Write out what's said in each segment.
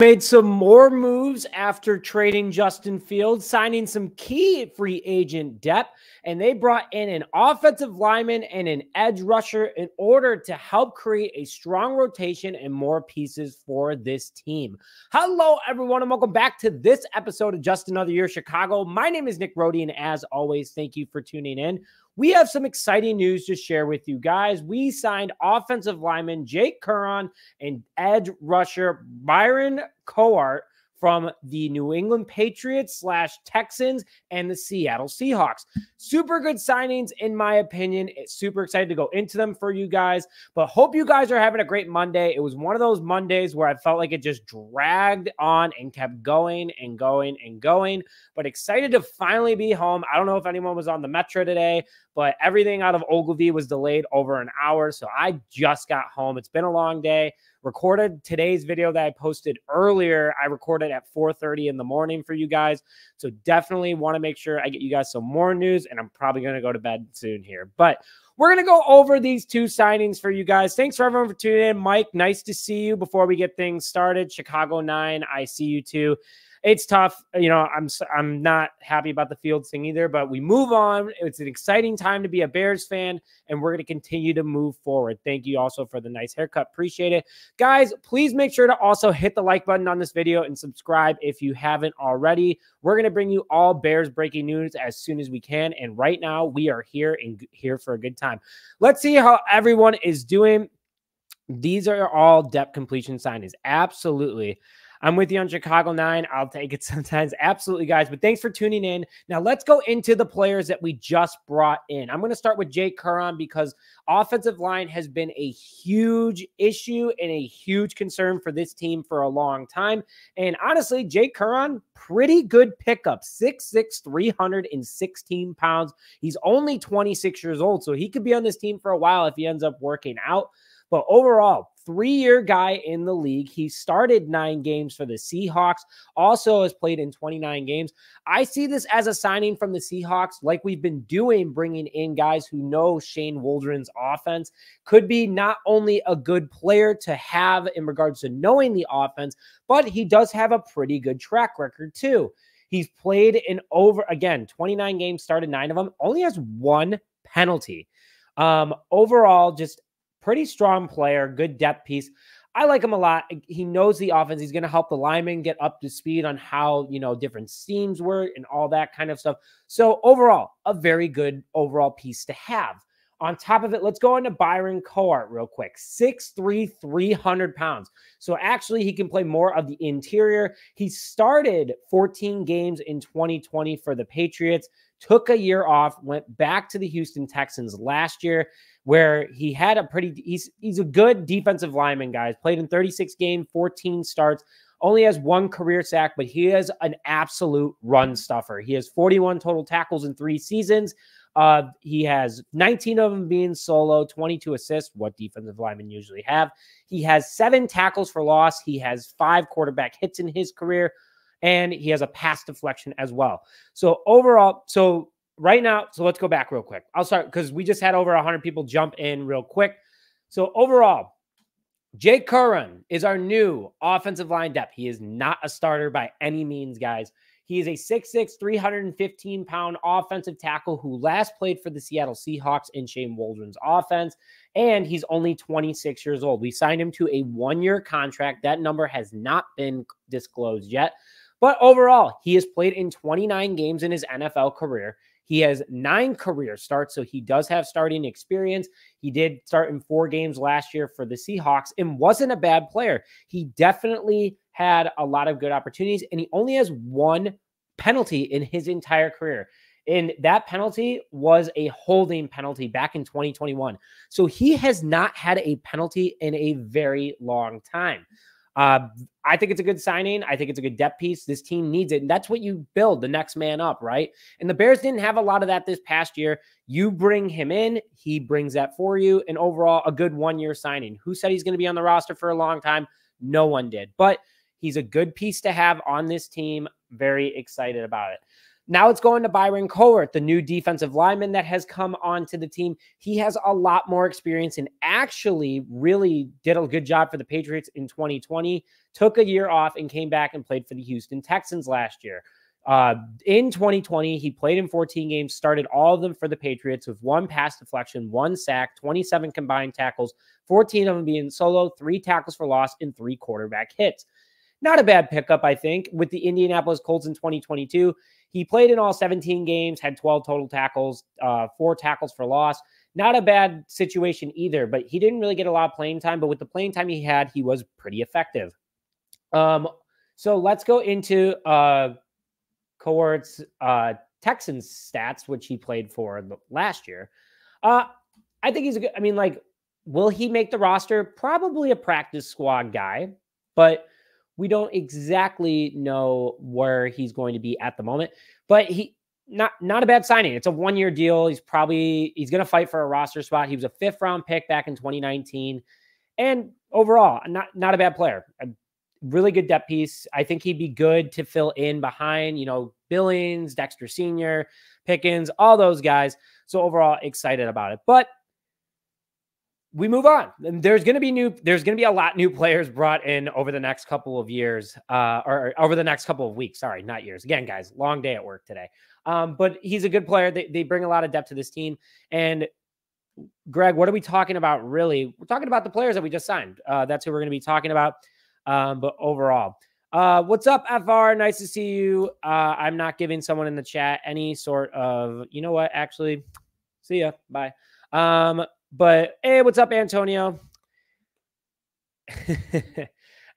Made some more moves after trading Justin Fields, signing some key free agent depth, and they brought in an offensive lineman and an edge rusher in order to help create a strong rotation and more pieces for this team. Hello, everyone, and welcome back to this episode of Just Another Year Chicago. My name is Nick Rohde, and as always, thank you for tuning in. We have some exciting news to share with you guys. We signed offensive lineman Jake Curhan and edge rusher Byron Cowart from the New England Patriots / Texans and the Seattle Seahawks. Super good signings, in my opinion. It's super excited to go into them for you guys, but hope you guys are having a great Monday. It was one of those Mondays where I felt like it just dragged on and kept going and going and going, but excited to finally be home. I don't know if anyone was on the Metro today, but everything out of Ogilvie was delayed over an hour, so I just got home. It's been a long day. Recorded today's video that I posted earlier. I recorded at 4:30 in the morning for you guys, so definitely want to make sure I get you guys some more news, and I'm probably going to go to bed soon here. But we're going to go over these two signings for you guys. Thanks for everyone for tuning in. Mike, nice to see you. Before we get things started, Chicago 9, I see you too. It's tough. You know, I'm not happy about the Fields thing either, but we move on. It's an exciting time to be a Bears fan, and we're going to continue to move forward. Thank you also for the nice haircut. Appreciate it. Guys, please make sure to also hit the like button on this video and subscribe if you haven't already. We're going to bring you all Bears breaking news as soon as we can, and right now we are here for a good time. Let's see how everyone is doing. These are all depth completion signings. Absolutely. I'm with you on Chicago 9. I'll take it sometimes. Absolutely, guys. But thanks for tuning in. Now, let's go into the players that we just brought in. I'm going to start with Jake Curhan because offensive line has been a huge issue and a huge concern for this team for a long time. And honestly, Jake Curhan, pretty good pickup. 6'6", 316 pounds. He's only 26 years old, so he could be on this team for a while if he ends up working out. But overall, three-year guy in the league. He started 9 games for the Seahawks, also has played in 29 games. I see this as a signing from the Seahawks, like we've been doing, bringing in guys who know Shane Waldron's offense. Could be not only a good player to have in regards to knowing the offense, but he does have a pretty good track record too. He's played in over, again, 29 games, started 9 of them, only has 1 penalty. Overall, just pretty strong player, good depth piece. I like him a lot. He knows the offense. He's going to help the linemen get up to speed on how, you know, different schemes work and all that kind of stuff. So overall, a very good overall piece to have. On top of it, let's go into Byron Cowart real quick. 6'3", 300 pounds. So actually, he can play more of the interior. He started 14 games in 2020 for the Patriots, took a year off, went back to the Houston Texans last year, where he had a pretty, he's a good defensive lineman, guys. Played in 36 games, 14 starts, only has 1 career sack, but he is an absolute run stuffer. He has 41 total tackles in 3 seasons. He has 19 of them being solo, 22 assists, what defensive linemen usually have. He has 7 tackles for loss. He has 5 quarterback hits in his career, and he has a pass deflection as well. So overall, so let's go back real quick. I'll start because we just had over 100 people jump in real quick. So overall, Jake Curhan is our new offensive line depth. He is not a starter by any means, guys. He is a 6'6", 315-pound offensive tackle who last played for the Seattle Seahawks in Shane Waldron's offense, and he's only 26 years old. We signed him to a 1-year contract. That number has not been disclosed yet, but overall, he has played in 29 games in his NFL career. He has 9 career starts, so he does have starting experience. He did start in 4 games last year for the Seahawks and wasn't a bad player. He definitely had a lot of good opportunities, and he only has 1 penalty in his entire career. And that penalty was a holding penalty back in 2021. So he has not had a penalty in a very long time. I think it's a good signing. I think it's a good depth piece. This team needs it. And that's what you build, the next man up, right? And the Bears didn't have a lot of that this past year. You bring him in, he brings that for you. And overall, a good 1-year signing. Who said he's going to be on the roster for a long time? No one did. But he's a good piece to have on this team. Very excited about it. Now it's going to Byron Cowart, the new defensive lineman that has come onto the team. He has a lot more experience and actually really did a good job for the Patriots in 2020, took a year off and came back and played for the Houston Texans last year. In 2020, he played in 14 games, started all of them for the Patriots with 1 pass deflection, 1 sack, 27 combined tackles, 14 of them being solo, 3 tackles for loss, and 3 quarterback hits. Not a bad pickup, I think. With the Indianapolis Colts in 2022, he played in all 17 games, had 12 total tackles, 4 tackles for loss. Not a bad situation either, but he didn't really get a lot of playing time, but with the playing time he had, he was pretty effective. So let's go into Cowart's Texans stats, which he played for last year. I think he's a good, I mean, like, will he make the roster? Probably a practice squad guy, but we don't exactly know where he's going to be at the moment, but he not a bad signing. It's a one-year deal. He's going to fight for a roster spot. He was a 5th-round pick back in 2019, and overall, not a bad player. A really good depth piece. I think he'd be good to fill in behind, you know, Billings, Dexter Sr., Pickens, all those guys. So overall, excited about it, but we move on. There's going to be a lot new players brought in over the next couple of years, or over the next couple of weeks. Sorry, not years. Again, guys, long day at work today. But he's a good player. They bring a lot of depth to this team. And Greg, what are we talking about? Really? We're talking about the players that we just signed. That's who we're going to be talking about. But overall, what's up, FR? Nice to see you. I'm not giving someone in the chat any sort of, you know what, actually, see ya. Bye. But hey, what's up, Antonio?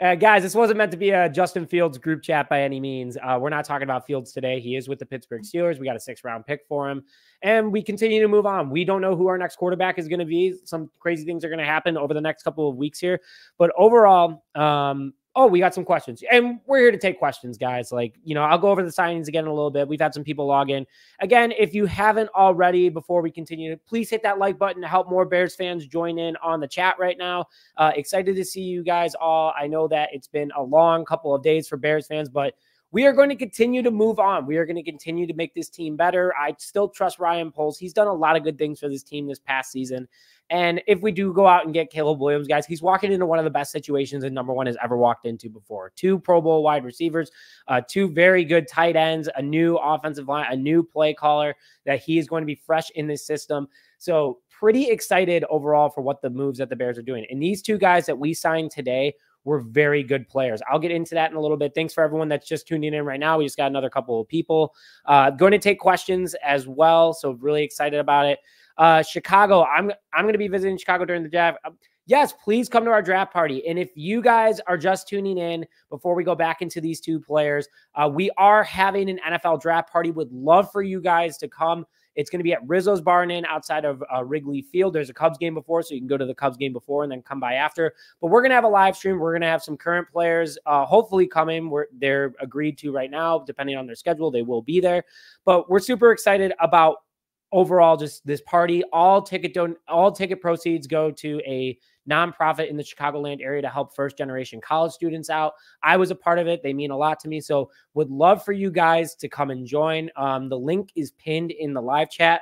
Guys, this wasn't meant to be a Justin Fields group chat by any means. We're not talking about Fields today. He is with the Pittsburgh Steelers. We got a 6th-round pick for him, and we continue to move on. We don't know who our next quarterback is going to be. Some crazy things are going to happen over the next couple of weeks here. But overall, we got some questions, and we're here to take questions, guys. Like, you know, I'll go over the signings again in a little bit. We've had some people log in. Again, if you haven't already, before we continue, please hit that like button to help more Bears fans join in on the chat right now. Excited to see you guys all. I know that it's been a long couple of days for Bears fans, but we are going to continue to move on. We are going to continue to make this team better. I still trust Ryan Poles. He's done a lot of good things for this team this past season. And if we do go out and get Caleb Williams, guys, he's walking into one of the best situations that number one has ever walked into before. 2 Pro Bowl wide receivers, 2 very good tight ends, a new offensive line, a new play caller that he is going to be fresh in this system. So pretty excited overall for what the moves that the Bears are doing. And these 2 guys that we signed today were very good players. I'll get into that in a little bit. Thanks for everyone that's just tuning in right now. We just got another couple of people. Going to take questions as well, so really excited about it. Chicago, I'm going to be visiting Chicago during the draft. Yes, please come to our draft party. And if you guys are just tuning in, before we go back into these 2 players, we are having an NFL draft party. Would love for you guys to come. It's going to be at Rizzo's Bar and Inn outside of Wrigley Field. There's a Cubs game before, so you can go to the Cubs game before and then come by after. But we're going to have a live stream. We're going to have some current players hopefully come in. They're agreed to right now. Depending on their schedule, they will be there. But we're super excited about overall just this party. All ticket proceeds go to a nonprofit in the Chicagoland area to help first-generation college students out. I was a part of it. They mean a lot to me. So would love for you guys to come and join. The link is pinned in the live chat.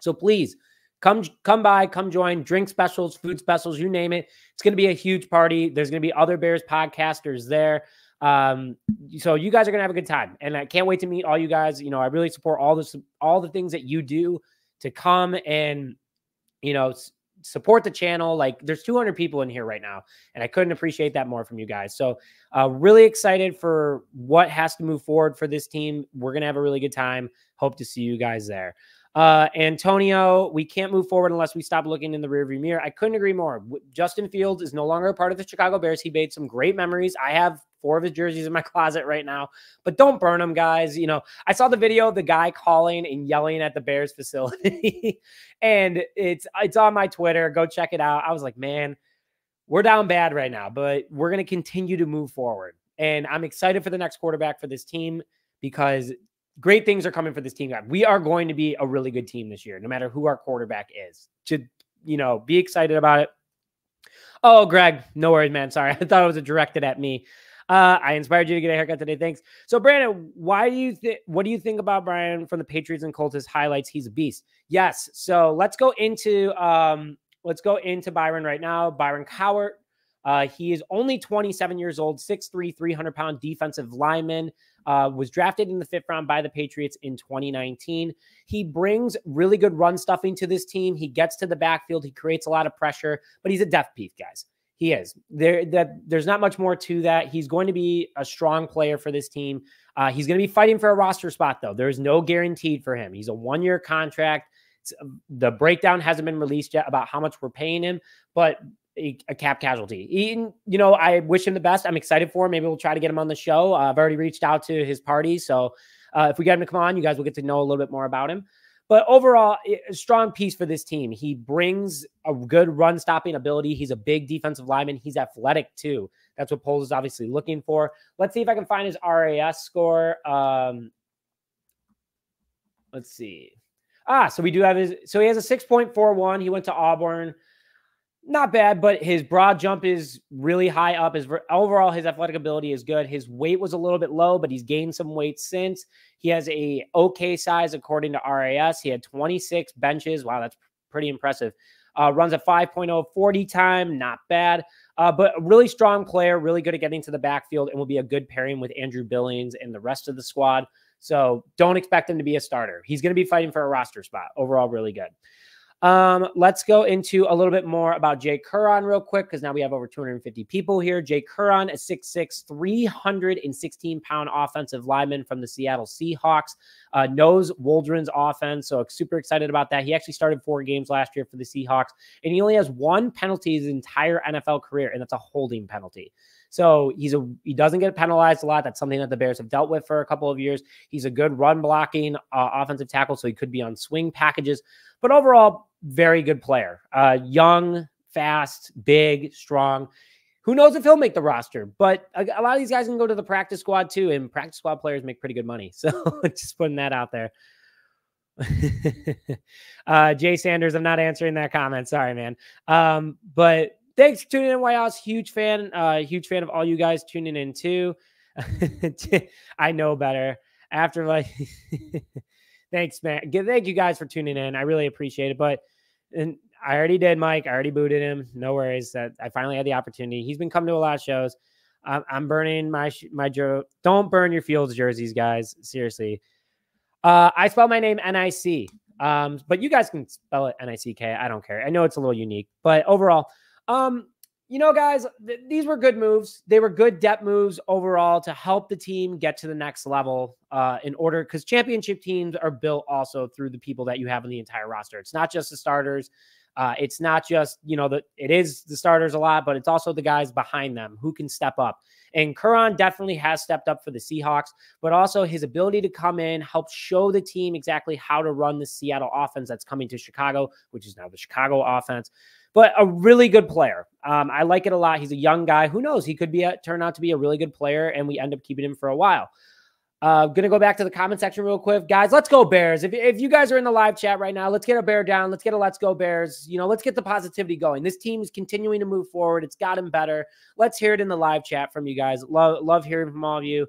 So please come by, come join, drink specials, food specials, you name it. It's going to be a huge party. There's going to be other Bears podcasters there. So you guys are going to have a good time, and I can't wait to meet all you guys. You know, I really support all the things that you do to come and, you know, support the channel. Like, there's 200 people in here right now, and I couldn't appreciate that more from you guys. So really excited for what has to move forward for this team. We're going to have a really good time. Hope to see you guys there. Antonio, we can't move forward unless we stop looking in the rearview mirror. I couldn't agree more. Justin Fields is no longer a part of the Chicago Bears. He made some great memories. I have 4 of his jerseys in my closet right now, but don't burn them, guys. You know, I saw the video of the guy calling and yelling at the Bears facility, and it's on my Twitter. Go check it out. I was like, man, we're down bad right now, but we're going to continue to move forward. And I'm excited for the next quarterback for this team, because great things are coming for this team. We are going to be a really good team this year, no matter who our quarterback is. Should, you know, be excited about it. Oh, Greg, no worries, man. Sorry. I thought it was directed at me. I inspired you to get a haircut today. Thanks. So, Brandon, what do you think about Brian from the Patriots and Colts' highlights? He's a beast. Yes. So let's go into Byron right now. Byron Cowart. He is only 27 years old, 6'3", 300-pound defensive lineman, was drafted in the 5th round by the Patriots in 2019. He brings really good run stuffing to this team. He gets to the backfield. He creates a lot of pressure, but he's a depth piece, guys. He is. There's not much more to that. He's going to be a strong player for this team. He's going to be fighting for a roster spot, though. There's no guaranteed for him. He's a 1-year contract. The breakdown hasn't been released yet about how much we're paying him, but a cap casualty. Eaton, you know, I wish him the best. I'm excited for him. Maybe we'll try to get him on the show. I've already reached out to his party. So if we get him to come on, you guys will get to know a little bit more about him. But overall, a strong piece for this team. He brings a good run-stopping ability. He's a big defensive lineman. He's athletic, too. That's what Poles is obviously looking for. Let's see if I can find his RAS score. Let's see. So we do have his. So he has a 6.41. He went to Auburn. Not bad, but his broad jump is really high up. Overall, his athletic ability is good. His weight was a little bit low, but he's gained some weight since. He has a okay size, according to RAS. He had 26 benches. Wow, that's pretty impressive. Runs a 5.040 time. Not bad, but a really strong player, really good at getting to the backfield, and will be a good pairing with Andrew Billings and the rest of the squad. So don't expect him to be a starter. He's going to be fighting for a roster spot. Overall, really good. Let's go into a little bit more about Jake Curhan real quick, because now we have over 250 people here. Jake Curhan, a 6'6", 316-pound offensive lineman from the Seattle Seahawks, knows Waldron's offense, so super excited about that. He actually started 4 games last year for the Seahawks, and he only has 1 penalty his entire NFL career, and that's a holding penalty. So he doesn't get penalized a lot. That's something that the Bears have dealt with for a couple of years. He's a good run blocking offensive tackle, so he could be on swing packages. But overall, very good player. Young, fast, big, strong. Who knows if he'll make the roster? But a lot of these guys can go to the practice squad too, and practice squad players make pretty good money. So just putting that out there. Jay Sanders, I'm not answering that comment. Sorry, man. But thanks for tuning in, White House. Huge fan of all you guys tuning in too. I know better. Afterlife. Thanks, man. Thank you guys for tuning in. I really appreciate it. And I already did, Mike. I already booted him. No worries. I finally had the opportunity. He's been coming to a lot of shows. I'm burning my don't burn your Fields jerseys, guys. Seriously. I spell my name N-I-C. But you guys can spell it N-I-C-K. I don't care. I know it's a little unique. But overall, you know, guys, these were good moves. They were good depth moves overall to help the team get to the next level in order, because championship teams are built also through the people that you have in the entire roster. It's not just the starters. It's not just, you know, it is the starters a lot, but it's also the guys behind them who can step up. And Curhan definitely has stepped up for the Seahawks, but also his ability to come in, help show the team exactly how to run the Seattle offense that's coming to Chicago, which is now the Chicago offense. But a really good player. I like it a lot. He's a young guy. Who knows? He could turn out to be a really good player, and we end up keeping him for a while. Going to go back to the comment section real quick. Guys, let's go Bears. If you guys are in the live chat right now, let's get a Bear down. Let's get a Let's Go Bears. You know, let's get the positivity going. This team is continuing to move forward. It's gotten better. Let's hear it in the live chat from you guys. Love hearing from all of you.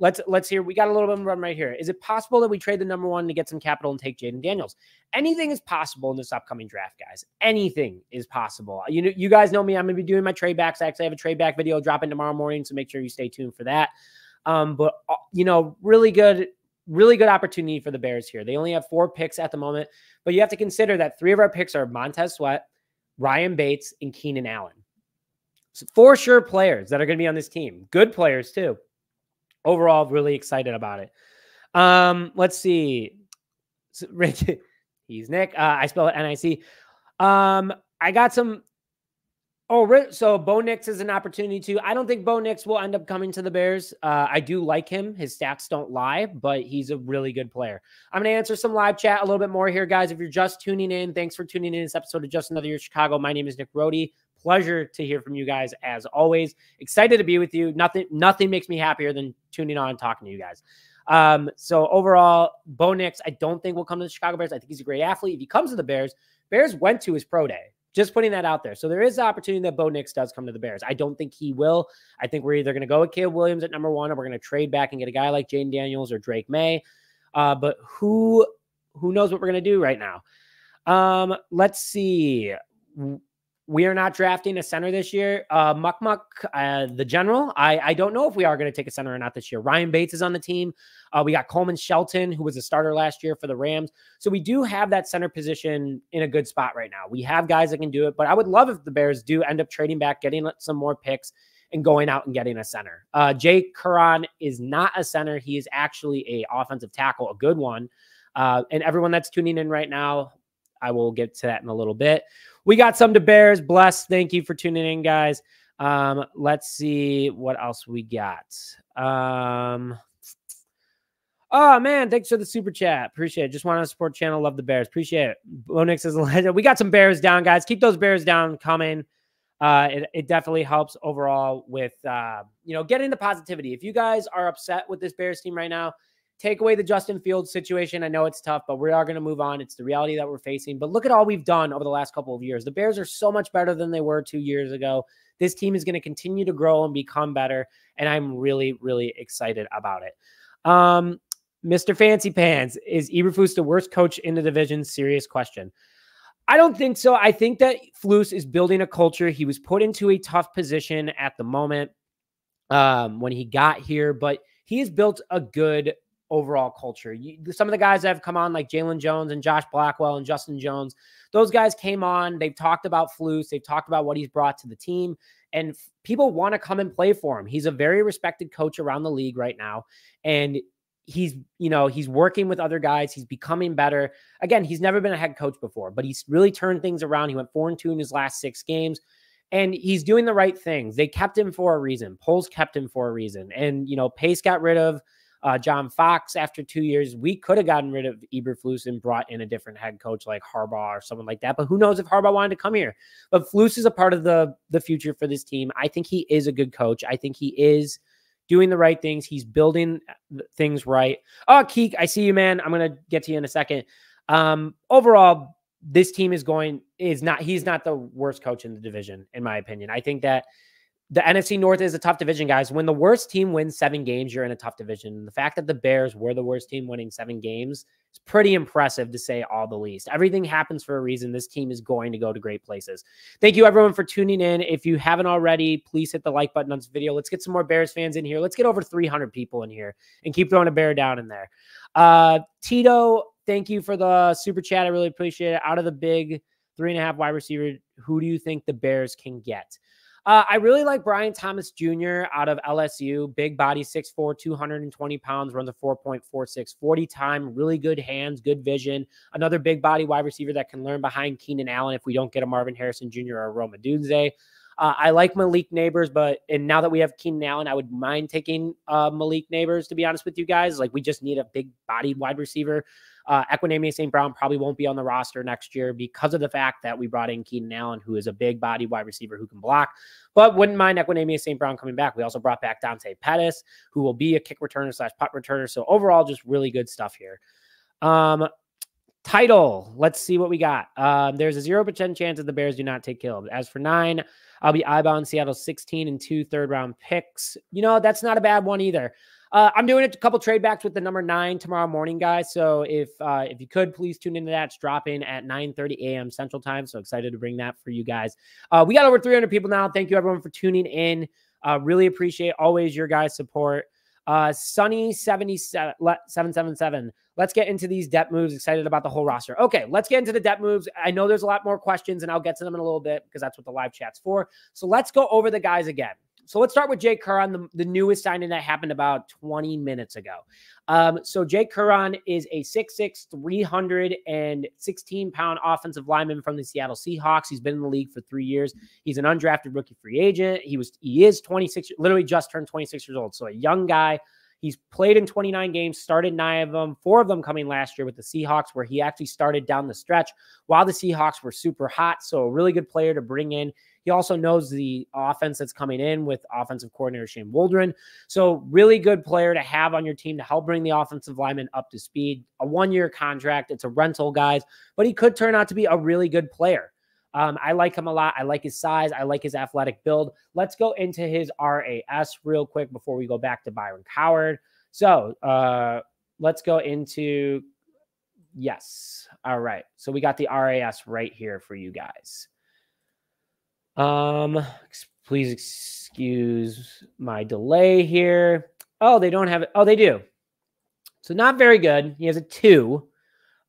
Let's hear. We got a little bit of a run right here. Is it possible that we trade the number 1 to get some capital and take Jaden Daniels? Anything is possible in this upcoming draft, guys. Anything is possible. You know, you guys know me. I'm going to be doing my trade backs. I actually have a trade back video dropping tomorrow morning, so make sure you stay tuned for that. But you know, really good opportunity for the Bears here. They only have 4 picks at the moment, but you have to consider that 3 of our picks are Montez Sweat, Ryan Bates, and Keenan Allen. So for sure, players that are going to be on this team. Good players too. Overall, really excited about it. Let's see. So, Rick, he's Nick. I spell it N-I-C. I got some. Oh, so Bo Nix is an opportunity too. I don't think Bo Nix will end up coming to the Bears. I do like him. His stats don't lie, but he's a really good player. I'm going to answer some live chat a little bit more here, guys. If you're just tuning in, thanks for tuning in this episode of Just Another Year Chicago. My name is Nick Rohde. Pleasure to hear from you guys as always. Excited to be with you. Nothing makes me happier than tuning on and talking to you guys. So overall, Bo Nix, I don't think will come to the Chicago Bears. I think he's a great athlete. If he comes to the Bears, Bears went to his pro day. Just putting that out there. So there is the opportunity that Bo Nix does come to the Bears. I don't think he will. I think we're either going to go with Caleb Williams at number one, or we're going to trade back and get a guy like Jaden Daniels or Drake May. But who knows what we're going to do right now? Let's see. We are not drafting a center this year. The general, I don't know if we are going to take a center or not this year. Ryan Bates is on the team. We got Coleman Shelton, who was a starter last year for the Rams. So we do have that center position in a good spot right now. We have guys that can do it, but I would love if the Bears do end up trading back, getting some more picks, and going out and getting a center. Jake Curhan is not a center. He is actually an offensive tackle, a good one. And everyone that's tuning in right now, I will get to that in a little bit. We got some to Bears. Bless. Thank you for tuning in, guys. Let's see what else we got. Oh, man. Thanks for the super chat. Appreciate it. Just want to support channel. Love the Bears. Appreciate it. Bo Nix is a legend. We got some Bears down, guys. Keep those Bears down coming. It definitely helps overall with, you know, getting the positivity. If you guys are upset with this Bears team right now, take away the Justin Fields situation. I know it's tough, but we are going to move on. It's the reality that we're facing. But look at all we've done over the last couple of years. The Bears are so much better than they were 2 years ago. This team is going to continue to grow and become better, and I'm really, really excited about it. Mr. Fancy Pants, is Eberflus the worst coach in the division? Serious question. I don't think so. I think that Flus is building a culture. He was put into a tough position at the moment when he got here, but he has built a good overall culture. Some of the guys that have come on, like Jalen Jones and Josh Blackwell and Justin Jones, those guys came on. They've talked about Flus. They've talked about what he's brought to the team, and people want to come and play for him. He's a very respected coach around the league right now, and he's, you know, he's working with other guys. He's becoming better. Again, he's never been a head coach before, but he's really turned things around. He went 4-2 in his last 6 games. And he's doing the right things. They kept him for a reason. Poles kept him for a reason. And, you know, Pace got rid of John Fox after 2 years. We could have gotten rid of Eberflus and brought in a different head coach like Harbaugh or someone like that. But who knows if Harbaugh wanted to come here. But Flus is a part of the future for this team. I think he is a good coach. I think he is doing the right things. He's building things right. Oh, Keek, I see you, man. I'm going to get to you in a second. Overall, this team he's not the worst coach in the division, in my opinion. I think that the NFC North is a tough division, guys. When the worst team wins 7 games, you're in a tough division. The fact that the Bears were the worst team winning 7 games is pretty impressive, to say all the least. Everything happens for a reason. This team is going to go to great places. Thank you, everyone, for tuning in. If you haven't already, please hit the like button on this video. Let's get some more Bears fans in here. Let's get over 300 people in here and keep throwing a bear down in there. Tito, thank you for the super chat. I really appreciate it. Out of the big 3.5 wide receiver, who do you think the Bears can get? I really like Brian Thomas Jr. out of LSU. Big body, 6'4", 220 pounds, runs a 4.46, 40 time, really good hands, good vision. Another big body wide receiver that can learn behind Keenan Allen if we don't get a Marvin Harrison Jr. or a Roman Dunze. I like Malik Nabers, and now that we have Keenan Allen, I would mind taking Malik Nabers, to be honest with you guys. Like, we just need a big-bodied wide receiver. Equanimeous St. Brown probably won't be on the roster next year because of the fact that we brought in Keenan Allen, who is a big-bodied wide receiver who can block. But wouldn't mind Equanimeous St. Brown coming back. We also brought back Dante Pettis, who will be a kick returner / punt returner. So overall, just really good stuff here. Title. Let's see what we got. There's a 0% chance that the Bears do not take Caleb. As for 9, I'll be eyeballing Seattle's 16 and 2 third-round picks. You know, that's not a bad one either. I'm doing a couple trade backs with the number 9 tomorrow morning, guys. So if you could, please tune into that. It's dropping at 9:30 a.m. Central Time. So excited to bring that for you guys. We got over 300 people now. Thank you, everyone, for tuning in. Really appreciate always your guys' support. Sunny 777. Let's get into these depth moves. Excited about the whole roster. Okay, let's get into the depth moves. I know there's a lot more questions, and I'll get to them in a little bit because that's what the live chat's for. So let's go over the guys again. So let's start with Jake Curhan, the newest signing that happened about 20 minutes ago. So Jake Curhan is a 6'6", 316-pound offensive lineman from the Seattle Seahawks. He's been in the league for 3 years. He's an undrafted rookie free agent. He is 26, literally just turned 26 years old, so a young guy. He's played in 29 games, started 9 of them, 4 of them coming last year with the Seahawks, where he actually started down the stretch while the Seahawks were super hot. So a really good player to bring in. He also knows the offense that's coming in with offensive coordinator Shane Waldron. So really good player to have on your team to help bring the offensive lineman up to speed. A 1-year contract. It's a rental, guys, but he could turn out to be a really good player. I like him a lot. I like his size. I like his athletic build. Let's go into his RAS real quick before we go back to Byron Cowart. So let's go into, yes. All right. So we got the RAS right here for you guys. Please excuse my delay here. Oh, they don't have it. Oh, they do. So not very good. He has a 2.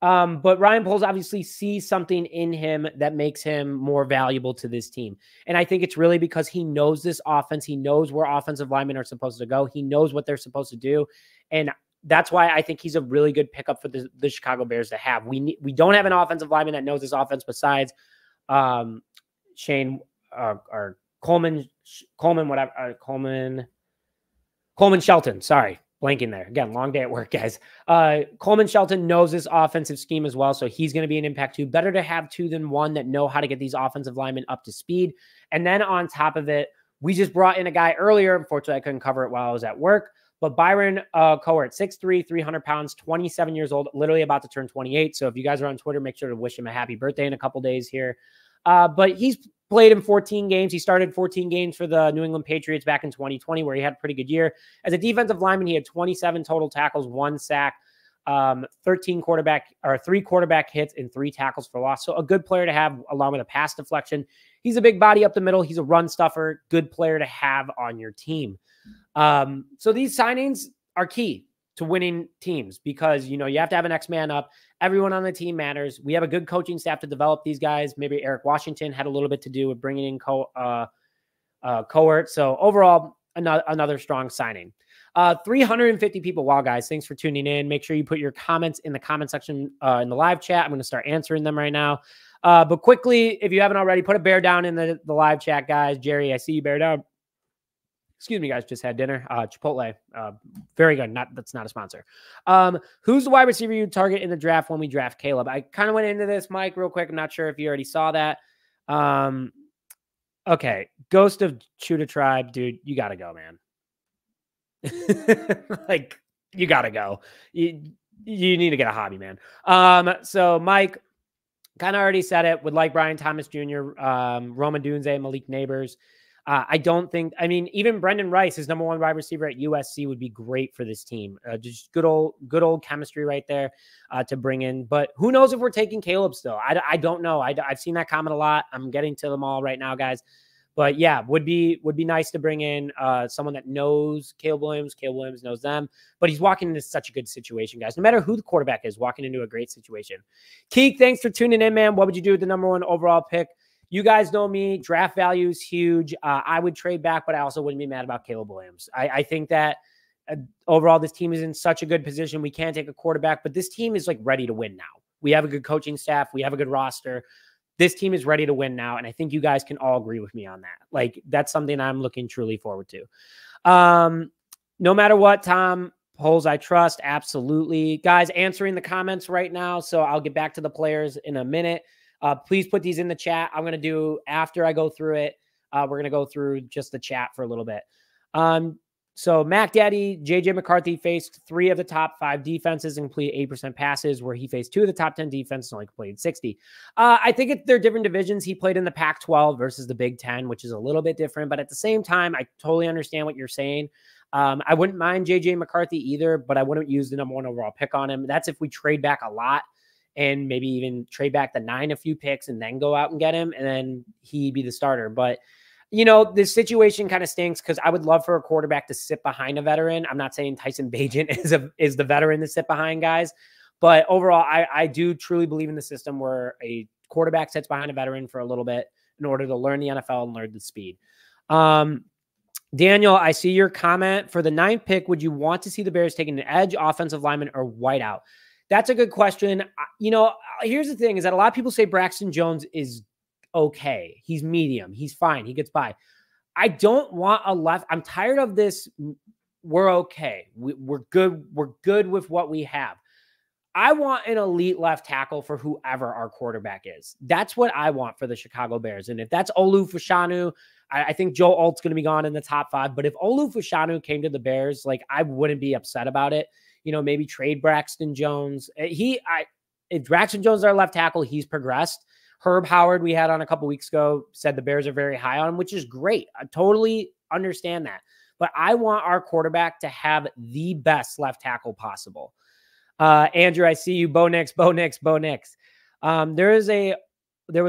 But Ryan Poles obviously sees something in him that makes him more valuable to this team. And I think it's really because he knows this offense. He knows where offensive linemen are supposed to go. He knows what they're supposed to do. And that's why I think he's a really good pickup for the Chicago Bears to have. We don't have an offensive lineman that knows this offense besides Coleman Shelton. Sorry. Blanking there. Again, long day at work, guys. Coleman Shelton knows his offensive scheme as well, so he's going to be an impact too. Better to have 2 than 1 that know how to get these offensive linemen up to speed. And then on top of it, we just brought in a guy earlier. Unfortunately, I couldn't cover it while I was at work. But Byron Cowart, 6'3", 300 pounds, 27 years old, literally about to turn 28. So if you guys are on Twitter, make sure to wish him a happy birthday in a couple days here. But he's played in 14 games. He started 14 games for the New England Patriots back in 2020, where he had a pretty good year. As a defensive lineman, he had 27 total tackles, 1 sack, 3 quarterback hits, and 3 tackles for loss. So a good player to have, along with a pass deflection. He's a big body up the middle. He's a run stuffer. Good player to have on your team. So these signings are key to winning teams because, you know, you have to have an X man up. Everyone on the team matters. We have a good coaching staff to develop these guys. Maybe Eric Washington had a little bit to do with bringing in Cowart. So overall, another strong signing. 350 people. Wow, guys, thanks for tuning in. Make sure you put your comments in the comment section in the live chat. I'm going to start answering them right now. But quickly, if you haven't already, put a bear down in the live chat, guys. Jerry, I see you bear down. Excuse me, guys, just had dinner. Chipotle, very good. That's not a sponsor. Who's the wide receiver you target in the draft when we draft Caleb? I kind of went into this, Mike, real quick. I'm not sure if you already saw that. Okay, Ghost of Chuta Tribe, dude, you got to go, man. Like, you got to go. You need to get a hobby, man. So, Mike, kind of already said it. Would like Brian Thomas Jr., Roman Dunze, Malik Nabers. I don't think, I mean, even Brendan Rice, his number 1 wide receiver at USC, would be great for this team. Just good old chemistry right there to bring in. But who knows if we're taking Caleb still? I don't know. I've seen that comment a lot. I'm getting to them all right now, guys. But yeah, would be nice to bring in someone that knows Caleb Williams. Caleb Williams knows them, but he's walking into such a good situation, guys. No matter who the quarterback is, walking into a great situation. Keek, thanks for tuning in, man. What would you do with the number 1 overall pick? You guys know me. Draft value is huge. I would trade back, but I also wouldn't be mad about Caleb Williams. I think that overall this team is in such a good position. We can't take a quarterback, but this team is like ready to win now. We have a good coaching staff. We have a good roster. This team is ready to win now, and I think you guys can all agree with me on that. Like, that's something I'm looking truly forward to. No matter what, Tom Poles, I trust. Absolutely. Guys, answering the comments right now, so I'll get back to the players in a minute. Please put these in the chat. I'm going to do after I go through it. We're going to go through just the chat for a little bit. So Mac Daddy, J.J. McCarthy faced 3 of the top 5 defenses and completed 8% passes, where he faced 2 of the top 10 defenses and only completed 60. I think they're different divisions. He played in the Pac-12 versus the Big Ten, which is a little bit different. But at the same time, I totally understand what you're saying. I wouldn't mind J.J. McCarthy either, but I wouldn't use the number 1 overall pick on him. That's if we trade back a lot. And maybe even trade back the 9 a few picks and then go out and get him, and then he'd be the starter. But, you know, this situation kind of stinks because I would love for a quarterback to sit behind a veteran. I'm not saying Tyson Bagent is the veteran to sit behind, guys. But overall, I do truly believe in the system where a quarterback sits behind a veteran for a little bit in order to learn the NFL and learn the speed. Daniel, I see your comment. For the 9th pick, would you want to see the Bears taking an edge, offensive lineman, or wideout? That's a good question. You know, here's the thing is that a lot of people say Braxton Jones is okay. He's medium. He's fine. He gets by. I don't want a left. I'm tired of this. We're okay. We're good. We're good with what we have. I want an elite left tackle for whoever our quarterback is. That's what I want for the Chicago Bears. And if that's Olu Fashanu, I think Joe Alt's going to be gone in the top 5. But if Olu Fashanu came to the Bears, like, I wouldn't be upset about it. You know, maybe trade Braxton Jones. If Braxton Jones is our left tackle, he's progressed. Herb Howard, we had on a couple weeks ago, said the Bears are very high on him, which is great. I totally understand that. But I want our quarterback to have the best left tackle possible. Andrew, I see you. Bo Nix. There was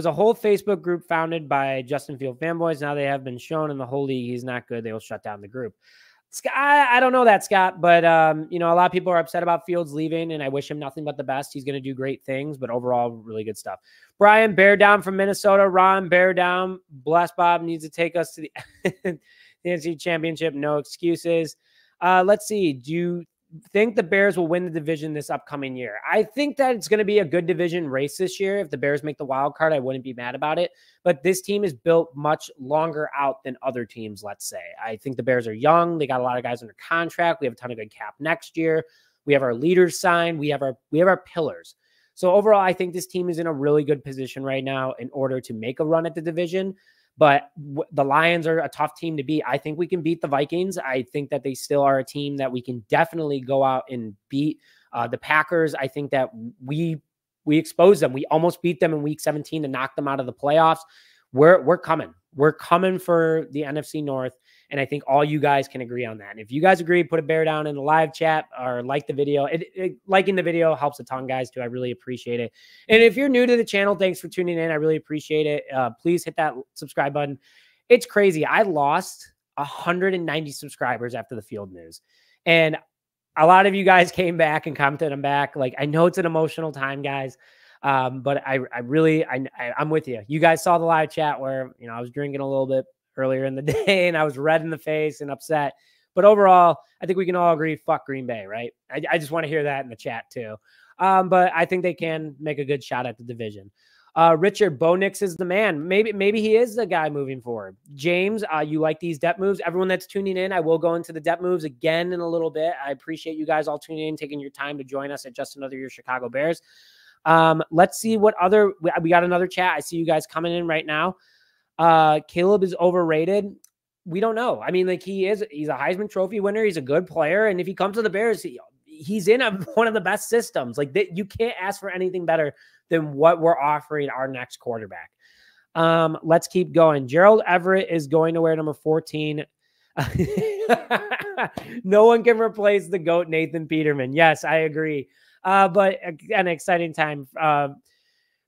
a whole Facebook group founded by Justin Field fanboys. Now they have been shown in the whole league he's not good. They will shut down the group. I don't know that, Scott, but you know, a lot of people are upset about Fields leaving, and I wish him nothing but the best. He's going to do great things, but overall, really good stuff. Brian, bear down from Minnesota. Ron, bear down. Bless Bob needs to take us to the NFC Championship. No excuses. Let's see. Do you think the Bears will win the division this upcoming year? I think that it's going to be a good division race this year. If the Bears make the wild card, I wouldn't be mad about it, but this team is built much longer out than other teams. Let's say, I think the Bears are young. They got a lot of guys under contract. We have a ton of good cap next year. We have our leaders signed. We have our pillars. So overall, I think this team is in a really good position right now in order to make a run at the division. But the Lions are a tough team to beat. I think we can beat the Vikings. I think that they still are a team that we can definitely go out and beat. The Packers, I think that we exposed them. We almost beat them in Week 17 to knock them out of the playoffs. We're coming. We're coming for the NFC North, and I think all you guys can agree on that. And if you guys agree, put a bear down in the live chat or like the video. Liking the video helps a ton, guys, too. I really appreciate it. And if you're new to the channel, thanks for tuning in. I really appreciate it. Please hit that subscribe button. It's crazy. I lost 190 subscribers after the Field news. And a lot of you guys came back and commented on back. Like, I know it's an emotional time, guys. But I'm with you. You guys saw the live chat where, you know, I was drinking a little bit earlier in the day and I was red in the face and upset, but overall, I think we can all agree, fuck Green Bay, right? I just want to hear that in the chat too. But I think they can make a good shot at the division. Richard, Bo Nix is the man. Maybe he is the guy moving forward. James, you like these depth moves? Everyone that's tuning in, I will go into the depth moves again in a little bit. I appreciate you guys all tuning in, taking your time to join us at Just Another Year Chicago Bears. Let's see what other, we got another chat. I see you guys coming in right now. Caleb is overrated. We don't know. I mean, like he's a Heisman Trophy winner. He's a good player. And if he comes to the Bears, he's in one of the best systems. Like you can't ask for anything better than what we're offering our next quarterback. Let's keep going. Gerald Everett is going to wear number 14. No one can replace the GOAT, Nathan Peterman. Yes, I agree. But an exciting time.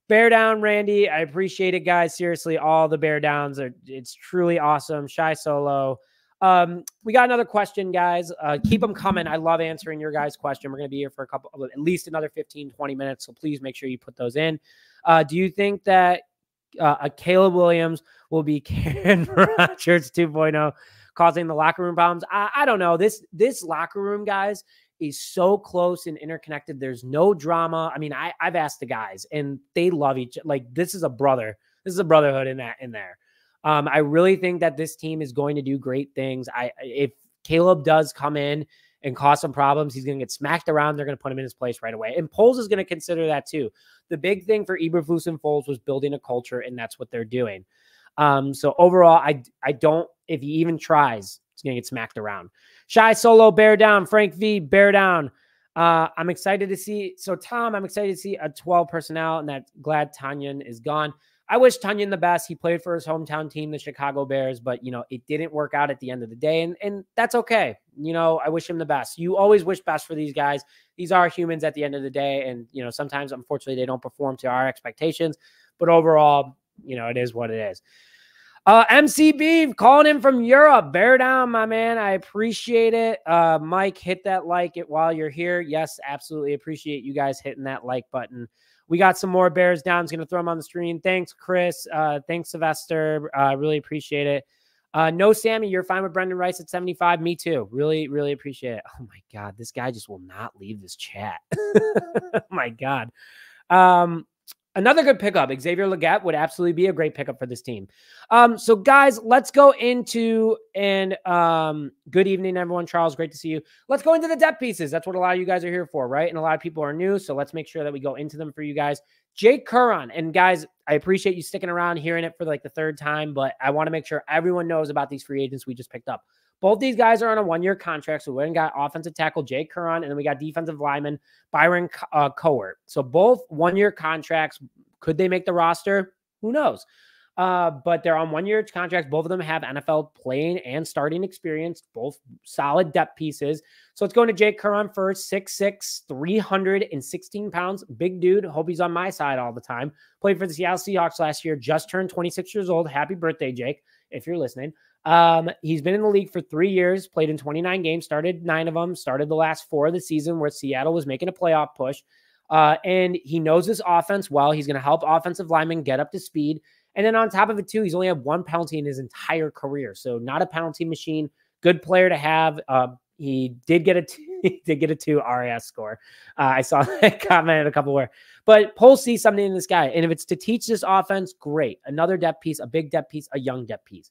Bear down, Randy. I appreciate it, guys. Seriously, all the bear downs it's truly awesome. Shy Solo. We got another question, guys. Keep them coming. I love answering your guys' question. We're going to be here for at least another 15, 20 minutes. So please make sure you put those in. Do you think that Caleb Williams will be Karen Rodgers 2.0 causing the locker room problems? I don't know. This locker room, guys, is so close and interconnected. There's no drama. I mean, I've asked the guys and they love each other. Like this is a brother. This is a brotherhood in there. I really think that this team is going to do great things. If Caleb does come in and cause some problems, he's going to get smacked around. They're going to put him in his place right away. And Poles is going to consider that too. The big thing for Eberflus and Foles was building a culture, and that's what they're doing. So overall, I don't, if he even tries, it's going to get smacked around. Shy Solo, bear down. Frank V, bear down. I'm excited to see. So, Tom, I'm excited to see a 12 personnel, and that glad Tanyan is gone. I wish Tanyan the best. He played for his hometown team, the Chicago Bears, but, you know, it didn't work out at the end of the day, and that's okay. You know, I wish him the best. You always wish best for these guys. These are humans at the end of the day, and, you know, sometimes, unfortunately, they don't perform to our expectations, but overall, you know, it is what it is. MCB calling in from Europe. Bear down, my man. I appreciate it. Mike, hit that like it while you're here. Yes, absolutely appreciate you guys hitting that like button. We got some more bears down. It's going to throw them on the screen. Thanks, Chris. Thanks, Sylvester. Really appreciate it. No, Sammy, you're fine with Brendan Rice at 75. Me too. Really, really appreciate it. Oh, my God. This guy just will not leave this chat. Oh, my God. Another good pickup. Xavier Legette would absolutely be a great pickup for this team. So, guys, let's go into good evening, everyone. Charles, great to see you. Let's go into the depth pieces. That's what a lot of you guys are here for, right? And a lot of people are new, so let's make sure that we go into them for you guys. Jake Curhan, and guys, I appreciate you sticking around hearing it for like the third time, but I want to make sure everyone knows about these free agents we just picked up. Both these guys are on a one-year contract, so we went and got offensive tackle Jake Curhan, and then we got defensive lineman Byron Cowart. So both one-year contracts. Could they make the roster? Who knows? But they're on one-year contracts. Both of them have NFL playing and starting experience, both solid depth pieces. So it's going to Jake Curhan first, 6'6", 316 pounds. Big dude. Hope he's on my side all the time. Played for the Seattle Seahawks last year. Just turned 26 years old. Happy birthday, Jake, if you're listening. He's been in the league for 3 years, played in 29 games, started 9 of them, started the last 4 of the season where Seattle was making a playoff push. And he knows his offense well. He's going to help offensive linemen get up to speed. And then on top of it, too, he's only had 1 penalty in his entire career. So not a penalty machine. Good player to have. He did get a two RAS score. I saw that comment in a couple where. But Poles sees something in this guy. And if it's to teach this offense, great. Another depth piece, a big depth piece, a young depth piece.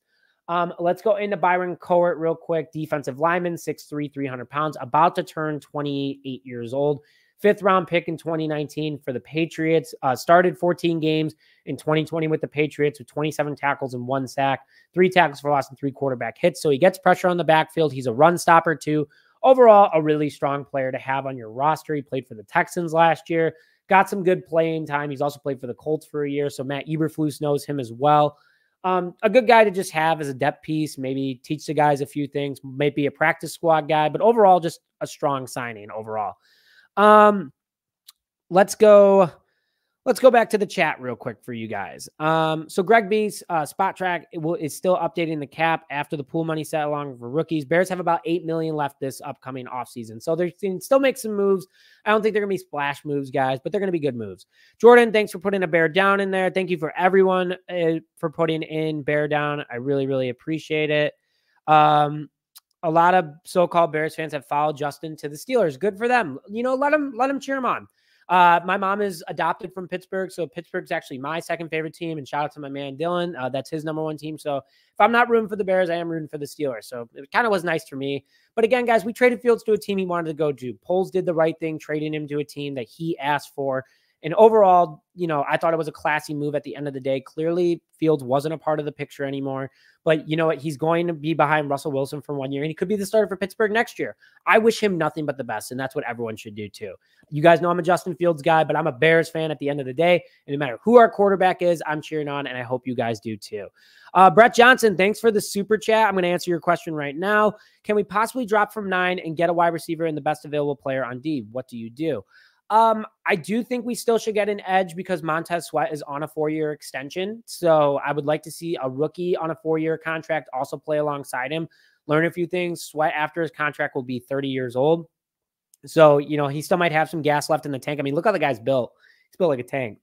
Let's go into Byron Cowart real quick. Defensive lineman, 6'3", 300 pounds, about to turn 28 years old. 5th-round pick in 2019 for the Patriots. Started 14 games in 2020 with the Patriots with 27 tackles and 1 sack, 3 tackles for loss and 3 quarterback hits. So he gets pressure on the backfield. He's a run stopper too. Overall, a really strong player to have on your roster. He played for the Texans last year. Got some good playing time. He's also played for the Colts for a year. So Matt Eberflus knows him as well. A good guy to just have as a depth piece, maybe teach the guys a few things, maybe a practice squad guy, but overall, just a strong signing overall. Let's go back to the chat real quick for you guys. So Greg B's spot track is still updating the cap after the pool money set along for rookies. Bears have about $8 million left this upcoming offseason. So they can still make some moves. I don't think they're gonna be splash moves, guys, but they're gonna be good moves. Jordan, thanks for putting a bear down in there. Thank you for everyone for putting in bear down. I really, really appreciate it. A lot of so-called Bears fans have followed Justin to the Steelers. Good for them. You know, let them cheer him on. My mom is adopted from Pittsburgh, so Pittsburgh's actually my second favorite team. And shout out to my man Dylan. That's his #1 team. So if I'm not rooting for the Bears, I am rooting for the Steelers. So it kind of was nice for me. But again, guys, we traded Fields to a team he wanted to go to. Poles did the right thing, trading him to a team that he asked for. And overall, you know, I thought it was a classy move at the end of the day. Clearly, Fields wasn't a part of the picture anymore. But you know what? He's going to be behind Russell Wilson for 1 year, and he could be the starter for Pittsburgh next year. I wish him nothing but the best, and that's what everyone should do too. You guys know I'm a Justin Fields guy, but I'm a Bears fan at the end of the day. And no matter who our quarterback is, I'm cheering on, and I hope you guys do too. Brett Johnson, thanks for the super chat. I'm going to answer your question right now. Can we possibly drop from 9 and get a wide receiver and the best available player on D? What do you do? I do think we still should get an edge because Montez Sweat is on a 4-year extension. So I would like to see a rookie on a 4-year contract also play alongside him, learn a few things. Sweat after his contract will be 30 years old. So, you know, he still might have some gas left in the tank. I mean, look how the guy's built. He's built like a tank.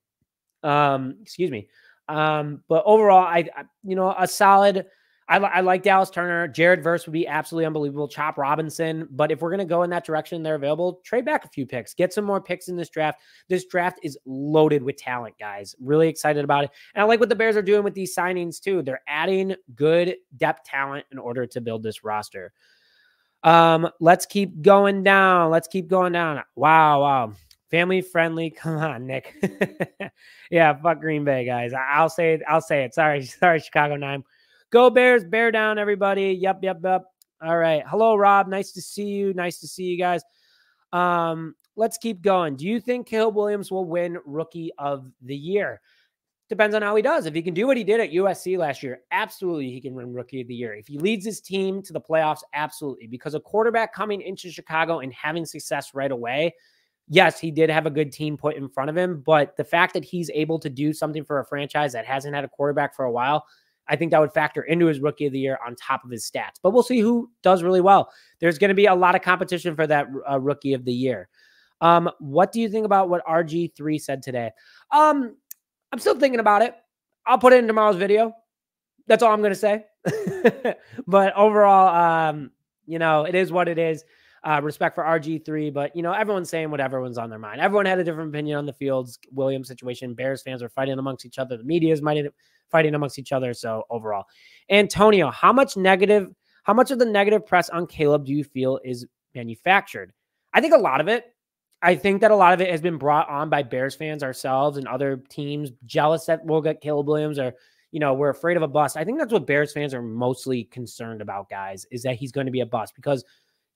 Excuse me. But overall, I you know, a solid, I like Dallas Turner. Jared Verse would be absolutely unbelievable. Chop Robinson. But if we're going to go in that direction, they're available. Trade back a few picks. Get some more picks in this draft. This draft is loaded with talent, guys. Really excited about it. And I like what the Bears are doing with these signings, too. They're adding good depth talent in order to build this roster. Let's keep going down. Let's keep going down. Wow. Family friendly. Come on, Nick. Yeah, fuck Green Bay, guys. I'll say it. Sorry, Chicago 9. Go Bears, bear down, everybody. Yep. All right. Hello, Rob. Nice to see you. Nice to see you guys. Let's keep going. Do you think Caleb Williams will win Rookie of the Year? Depends on how he does. If he can do what he did at USC last year, absolutely he can win Rookie of the Year. If he leads his team to the playoffs, absolutely. Because a quarterback coming into Chicago and having success right away, yes, he did have a good team put in front of him, but the fact that he's able to do something for a franchise that hasn't had a quarterback for a while, I think that would factor into his Rookie of the Year on top of his stats. But we'll see who does really well. There's going to be a lot of competition for that Rookie of the Year. What do you think about what RG3 said today? I'm still thinking about it. I'll put it in tomorrow's video. That's all I'm going to say. But overall, you know, it is what it is. Respect for RG3, but you know, everyone's saying what everyone's on their mind. Everyone had a different opinion on the Fields Williams situation. Bears fans are fighting amongst each other. The media is fighting amongst each other. So overall, Antonio, how much of the negative press on Caleb do you feel is manufactured? I think a lot of it. I think that a lot of it has been brought on by Bears fans ourselves and other teams jealous that we'll get Caleb Williams, or you know, we're afraid of a bust. I think that's what Bears fans are mostly concerned about, guys, is that he's going to be a bust because,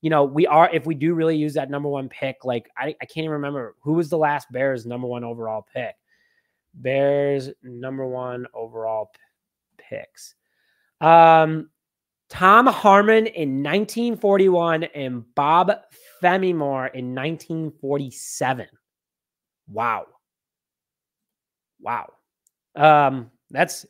you know, we are, if we do really use that #1 pick, like I can't even remember who was the last Bears #1 overall pick. Bears #1 overall picks. Tom Harmon in 1941 and Bob Femimore in 1947. Wow. Wow. It's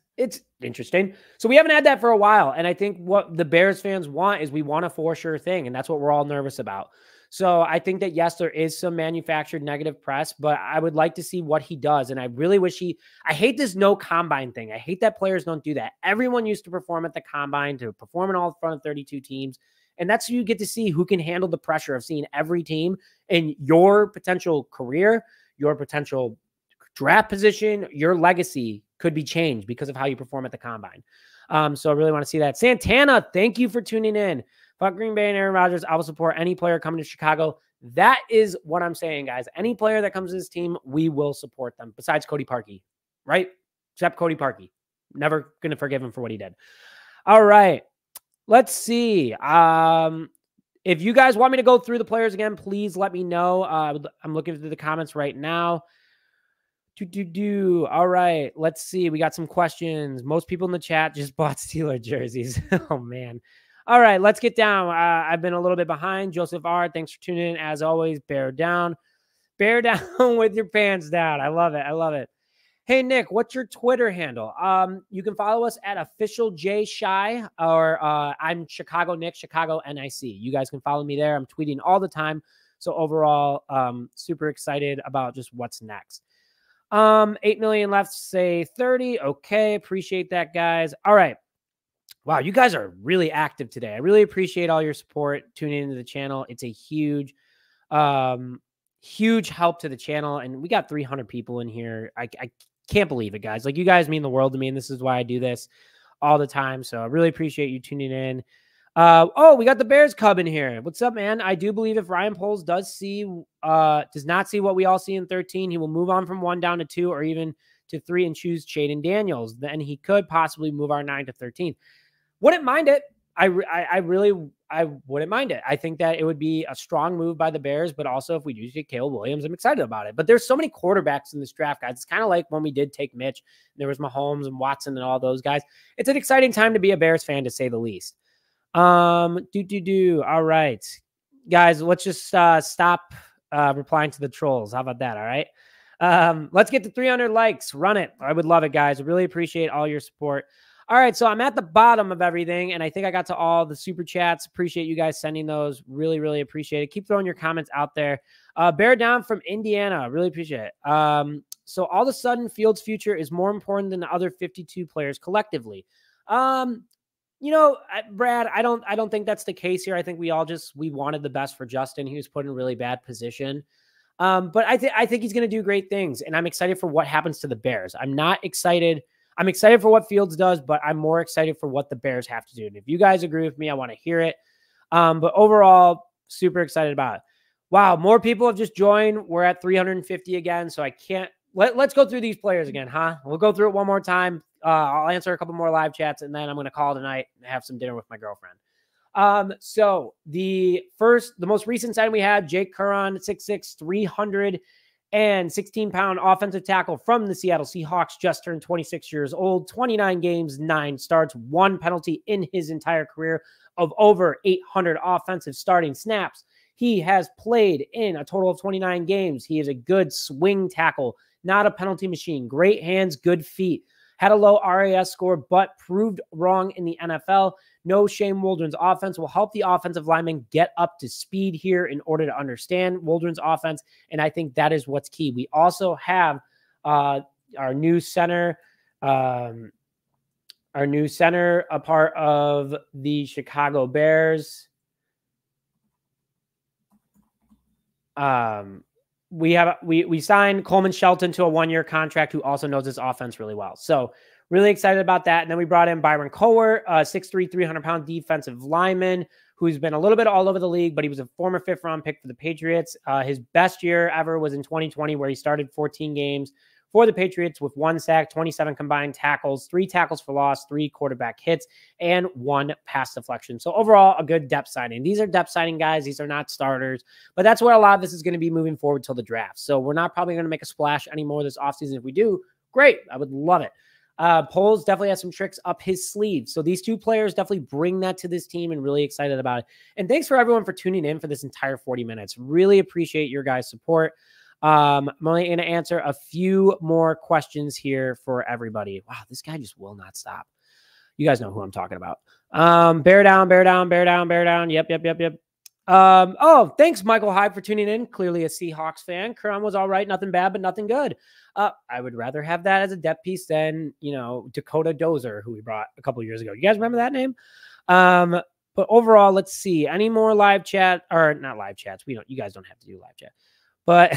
interesting. So we haven't had that for a while. And I think what the Bears fans want is we want a for sure thing. And that's what we're all nervous about. So I think that, yes, there is some manufactured negative press, but I would like to see what he does. And I really wish I hate this no combine thing. I hate that players don't do that. Everyone used to perform at the combine, to perform in all front of 32 teams. And that's who you get to see who can handle the pressure of seeing every team and your potential career, your potential draft position, your legacy could be changed because of how you perform at the combine. So I really want to see that. Santana, thank you for tuning in. Fuck Green Bay and Aaron Rodgers. I will support any player coming to Chicago. That is what I'm saying, guys. Any player that comes to this team, we will support them, besides Cody Parkey, right? Except Cody Parkey. Never going to forgive him for what he did. All right. Let's see. If you guys want me to go through the players again, please let me know. I'm looking through the comments right now. All right. Let's see. We got some questions. Most people in the chat just bought Steeler jerseys. Oh, man. All right. Let's get down. I've been a little bit behind. Joseph R., thanks for tuning in. As always, bear down. Bear down with your pants down. I love it. I love it. Hey, Nick, what's your Twitter handle? You can follow us at @OfficialJShy, or I'm Chicago Nick, Chicago NIC. You guys can follow me there. I'm tweeting all the time. So overall, super excited about just what's next. 8 million left, say 30. Okay. Appreciate that, guys. All right. Wow. You guys are really active today. I really appreciate all your support tuning into the channel. It's a huge, huge help to the channel. And we got 300 people in here. I can't believe it, guys. Like, you guys mean the world to me. And this is why I do this all the time. So I really appreciate you tuning in. Oh, we got the Bears Cub in here. What's up, man? I do believe if Ryan Poles does not see what we all see in 13, he will move on from 1 down to 2 or even to 3 and choose Jaden Daniels. Then he could possibly move our 9 to 13. Wouldn't mind it. I really wouldn't mind it. I think that it would be a strong move by the Bears, but also if we do get Caleb Williams, I'm excited about it. But there's so many quarterbacks in this draft, guys. It's kind of like when we did take Mitch, there was Mahomes and Watson and all those guys. It's an exciting time to be a Bears fan, to say the least. All right, guys, let's just stop replying to the trolls. How about that? All right. Let's get to 300 likes. Run it. I would love it, guys. Really appreciate all your support. All right, so I'm at the bottom of everything, and I think I got to all the super chats. Appreciate you guys sending those. Really, really appreciate it. Keep throwing your comments out there. Bear down from Indiana. Really appreciate it. So all of a sudden, Fields' future is more important than the other 52 players collectively. You know, Brad, I don't think that's the case here. I think we wanted the best for Justin. He was put in a really bad position. But I think he's going to do great things, and I'm excited for what happens to the Bears. I'm excited for what Fields does, but I'm more excited for what the Bears have to do. And if you guys agree with me, I want to hear it. But overall, super excited about it. Wow, more people have just joined. We're at 350 again, so I can't. Let's go through these players again, huh? We'll go through it one more time. I'll answer a couple more live chats, and then I'm going to call tonight and have some dinner with my girlfriend. So the most recent sign we had, Jake Curhan, 6'6", 316-pound offensive tackle from the Seattle Seahawks, just turned 26 years old, 29 games, 9 starts, 1 penalty in his entire career of over 800 offensive starting snaps. He has played in a total of 29 games. He is a good swing tackle, not a penalty machine. Great hands, good feet. Had a low RAS score, but proved wrong in the NFL. No shame. Waldron's offense will help the offensive linemen get up to speed here in order to understand Waldron's offense, and I think that is what's key. We also have our new center, a part of the Chicago Bears. We signed Coleman Shelton to a 1-year contract, who also knows his offense really well. So really excited about that. And then we brought in Byron Cowart, 6'3", 300-pound defensive lineman, who's been a little bit all over the league, but he was a former 5th-round pick for the Patriots. His best year ever was in 2020, where he started 14 games for the Patriots with 1 sack, 27 combined tackles, 3 tackles for loss, 3 quarterback hits, and 1 pass deflection. So overall, a good depth signing. These are depth signing guys. These are not starters, but that's where a lot of this is going to be moving forward till the draft. So we're not probably going to make a splash anymore this offseason. If we do, great. I would love it. Poles definitely has some tricks up his sleeve. So these two players definitely bring that to this team, and really excited about it. And thanks for everyone for tuning in for this entire 40 minutes. Really appreciate your guys' support. I'm only going to answer a few more questions here for everybody. Wow, this guy just will not stop. You guys know who I'm talking about. Bear down, bear down, bear down, bear down. Yep, yep, yep, yep. Oh, thanks, Michael Hyde, for tuning in. Clearly a Seahawks fan. Curhan was all right. Nothing bad, but nothing good. I would rather have that as a depth piece than, you know, Dakota Dozer, who we brought a couple years ago. You guys remember that name? But overall, let's see. Any more live chat? Or not live chats. We don't. You guys don't have to do live chat. But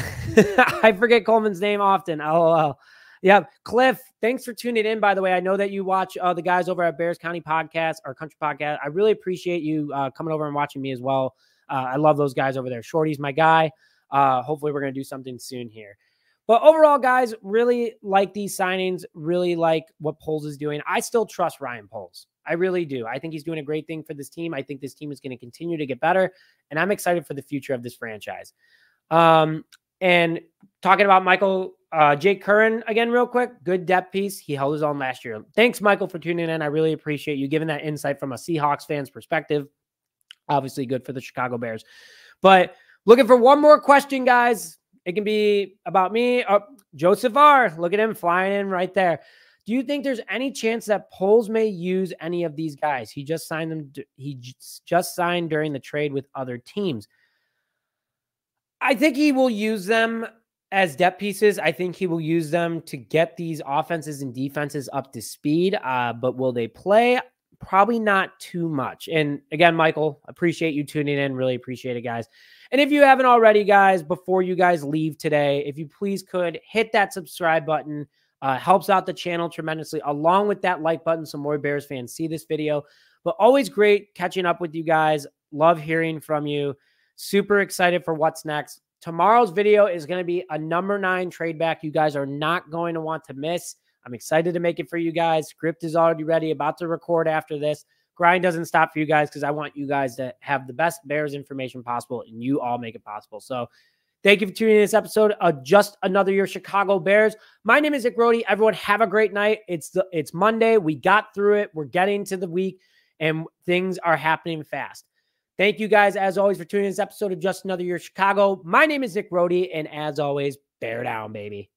I forget Coleman's name often. LOL. Yeah, Cliff, thanks for tuning in, by the way. I know that you watch the guys over at Bears County Podcast, or Country Podcast. I really appreciate you coming over and watching me as well. I love those guys over there. Shorty's my guy. Hopefully we're going to do something soon here. But overall, guys, really like these signings, really like what Poles is doing. I still trust Ryan Poles. I really do. I think he's doing a great thing for this team. I think this team is going to continue to get better, and I'm excited for the future of this franchise. And talking about Michael, Jake Curhan again, real quick, good depth piece. He held his own last year. Thanks, Michael, for tuning in. I really appreciate you giving that insight from a Seahawks fan's perspective. Obviously good for the Chicago Bears. But looking for one more question, guys. It can be about me. Oh, Joseph R. Look at him flying in right there. Do you think there's any chance that Poles may use any of these guys? He just signed them. He just signed during the trade with other teams. I think he will use them as depth pieces. I think he will use them to get these offenses and defenses up to speed. But will they play? Probably not too much. And again, Michael, appreciate you tuning in. Really appreciate it, guys. And if you haven't already, guys, before you guys leave today, if you please could hit that subscribe button, helps out the channel tremendously, along with that like button. Some more Bears fans see this video, but always great catching up with you guys. Love hearing from you. Super excited for what's next. Tomorrow's video is going to be a number 9 trade back. You guys are not going to want to miss. I'm excited to make it for you guys. Script is already ready, about to record after this. Grind doesn't stop for you guys because I want you guys to have the best Bears information possible, and you all make it possible. So thank you for tuning in this episode of Just Another Year Chicago Bears. My name is Nick Rohde. Everyone have a great night. It's Monday. We got through it. We're getting to the week, and things are happening fast. Thank you guys, as always, for tuning in this episode of Just Another Year Chicago. My name is Nick Rohde, and as always, bear down, baby.